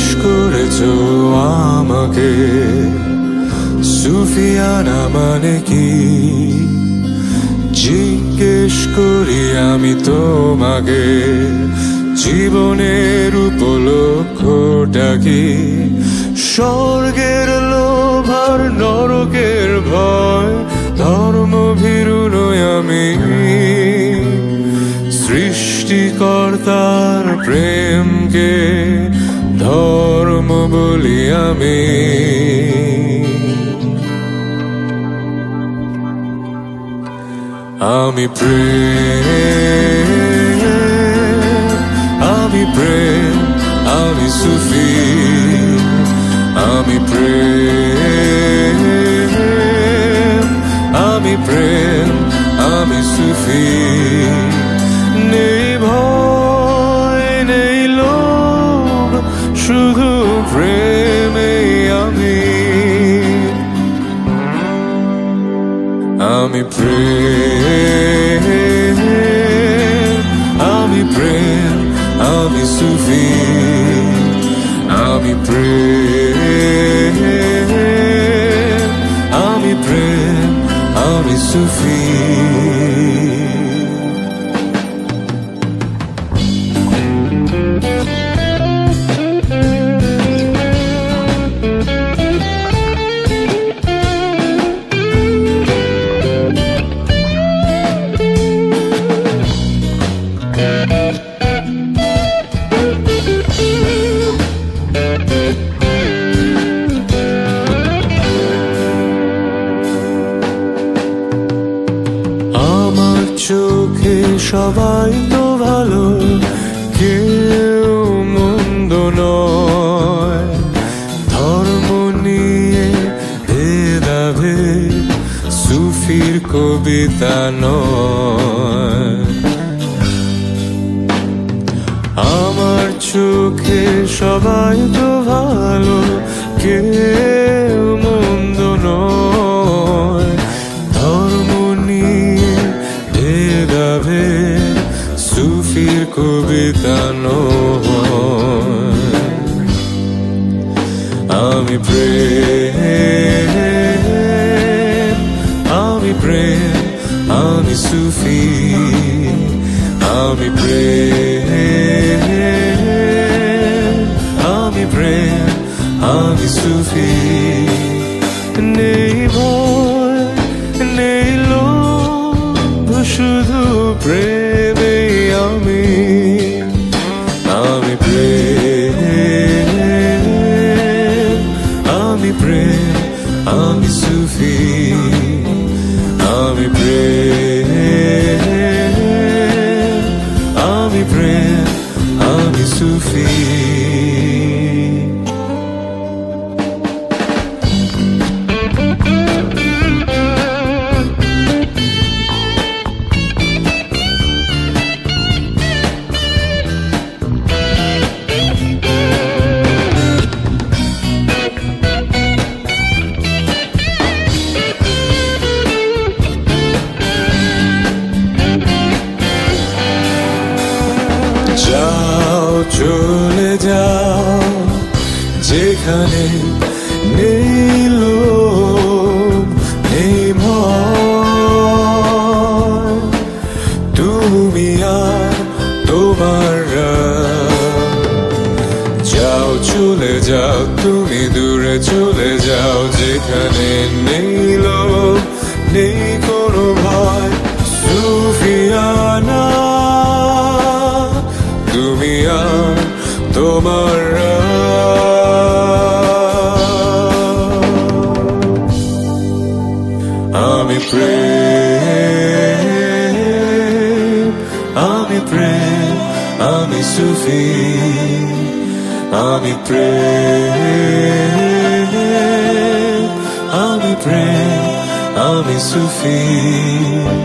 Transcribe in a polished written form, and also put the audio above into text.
পেশ করেছো আমাকে। সুফিয়ানা মানে কি জিজ্ঞেস করি আমি তোমাকে, জীবনের উপলক্ষটা কি? স্বর্গের লোভ আর নরকের ভয়, ধর্মভীরু নই আমি, সৃষ্টিকর্তার প্রেমকে ধর্ম বলি আমি। আমি প্রেম, আমি সুফি। আমি প্রেম, আমি সুফি। নেই ভয়, নেই লোভ, শুধু প্রেমে আমি। আমি প্রেম, আমি প্রেম, আমি সুফি। আমি প্রেম, আমি প্রেম, আমি সুফি। চোখে সবাই তো ভালো, কেউ মন্দ নয়। ধর্ম নিয়ে ভেদাভেদ সুফির কবিতা নয়। আমার চোখে সবাই তো ভালো, কেউ মন্দ নয়। ধর্ম নিয়ে ভেদাভেদ সুফির কবিতা নয়। আমি প্রেম, আমি প্রেম, আমি সুফি। আমি প্রেম, আমি প্রেম, আমি সুফি। নেই ভয়, নেই লোভ, শুধু প্রেমে আমি। আমি প্রেম, আমি প্রেম, আমি সুফি। আমি প্রেম, আমি প্রেম, আমি সুফি। যাও চলে যাও যেখানে নেই লোভ, নেই ভয়। তুমি আর তোমার যাও চলে যাও, তুমি দূরে চলে যাও যেখানে নেই লোভ, নেই কোনো ভয়। সুফিয়ানা তোমার আমি প্রেম, আমি প্রেম, আমি সুফি। আমি প্রেম, আমি প্রেম, আমি সুফি।